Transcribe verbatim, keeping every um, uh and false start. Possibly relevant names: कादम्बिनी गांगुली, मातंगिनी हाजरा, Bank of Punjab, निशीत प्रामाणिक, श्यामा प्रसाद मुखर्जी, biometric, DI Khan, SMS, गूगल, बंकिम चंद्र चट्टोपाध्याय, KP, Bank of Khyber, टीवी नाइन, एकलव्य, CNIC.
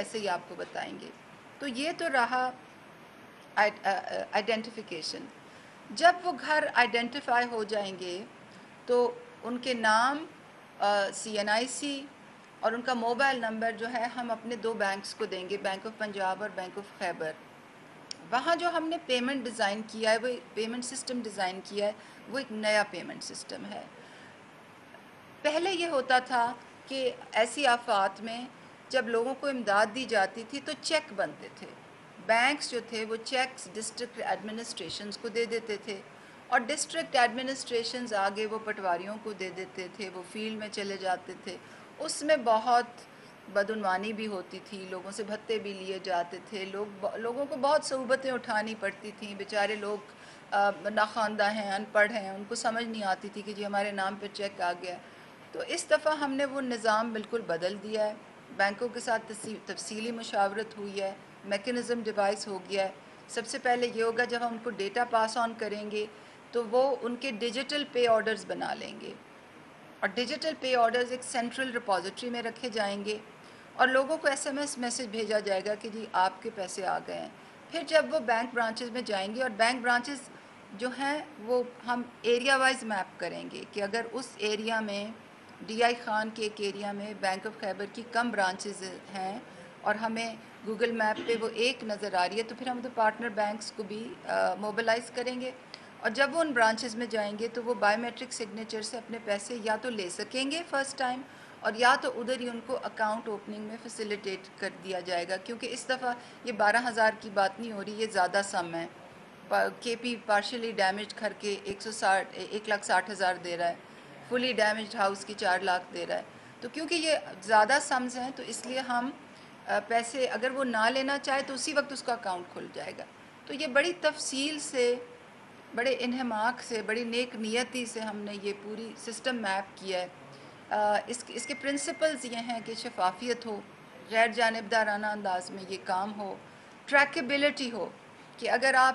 ऐसे ही आपको बताएंगे। तो ये तो रहा आइडेंटिफिकेशन। जब वो घर आइडेंटिफाई हो जाएंगे तो उनके नाम, सी एन आई सी और उनका मोबाइल नंबर जो है हम अपने दो बैंक्स को देंगे, बैंक ऑफ पंजाब और बैंक ऑफ खैबर। वहाँ जो हमने पेमेंट डिज़ाइन किया है, वो पेमेंट सिस्टम डिज़ाइन किया है, वो एक नया पेमेंट सिस्टम है। पहले ये होता था कि ऐसी आफात में जब लोगों को इमदाद दी जाती थी तो चेक बनते थे, बैंक्स जो थे वो चेक्स डिस्ट्रिक्ट एडमिनिस्ट्रेशंस को दे देते थे और डिस्ट्रिक्ट एडमिनिस्ट्रेशंस आगे वो पटवारियों को दे देते थे, वो फील्ड में चले जाते थे। उसमें बहुत बदनवानी भी होती थी, लोगों से भत्ते भी लिए जाते थे, लोग लोगों को बहुत सूबतें उठानी पड़ती थी। बेचारे लोग नाखानदा हैं, अनपढ़ हैं, उनको समझ नहीं आती थी कि जी हमारे नाम पे चेक आ गया। तो इस दफ़ा हमने वो निज़ाम बिल्कुल बदल दिया है, बैंकों के साथ तफसीली मुशावरत हुई है, मेकनिज़म डिवाइस हो गया है। सबसे पहले ये होगा जब हम उनको डेटा पास ऑन करेंगे तो वो उनके डिजिटल पे ऑर्डर्स बना लेंगे और डिजिटल पे ऑर्डर्स एक सेंट्रल रिपोजिटरी में रखे जाएंगे और लोगों को एस एम एस मैसेज भेजा जाएगा कि जी आपके पैसे आ गए हैं। फिर जब वो बैंक ब्रांचेस में जाएंगे और बैंक ब्रांचेस जो हैं वो हम एरिया वाइज मैप करेंगे कि अगर उस एरिया में डी आई खान के एक एरिया में बैंक ऑफ खैबर की कम ब्रांचेस हैं और हमें गूगल मैप पे वो एक नज़र आ रही है तो फिर हम तो पार्टनर बैंक्स को भी मोबिलाइज करेंगे और जब वो उन ब्रांचेस में जाएंगे तो वो बायोमेट्रिक सिग्नेचर से अपने पैसे या तो ले सकेंगे फ़र्स्ट टाइम और या तो उधर ही उनको अकाउंट ओपनिंग में फैसिलिटेट कर दिया जाएगा, क्योंकि इस दफ़ा ये बारह हज़ार की बात नहीं हो रही, ये ज़्यादा सम है। के पी पार्शली डैमेज घर के एक सौ साठ एक लाख साठ हज़ार दे रहा है, फुली डैमेज हाउस की चार लाख दे रहा है। तो क्योंकि ये ज़्यादा सम्स हैं तो इसलिए हम पैसे अगर वो ना लेना चाहे तो उसी वक्त उसका अकाउंट खुल जाएगा। तो ये बड़ी तफसील से, बड़े इन्हमाक से, बड़ी नेक नियती से हमने ये पूरी सिस्टम मैप किया है। इस, इसके प्रिंसिपल्स ये हैं कि शफाफियत हो, गैर जानिबदाराना अंदाज में ये काम हो, ट्रैकेबिलिटी हो कि अगर आप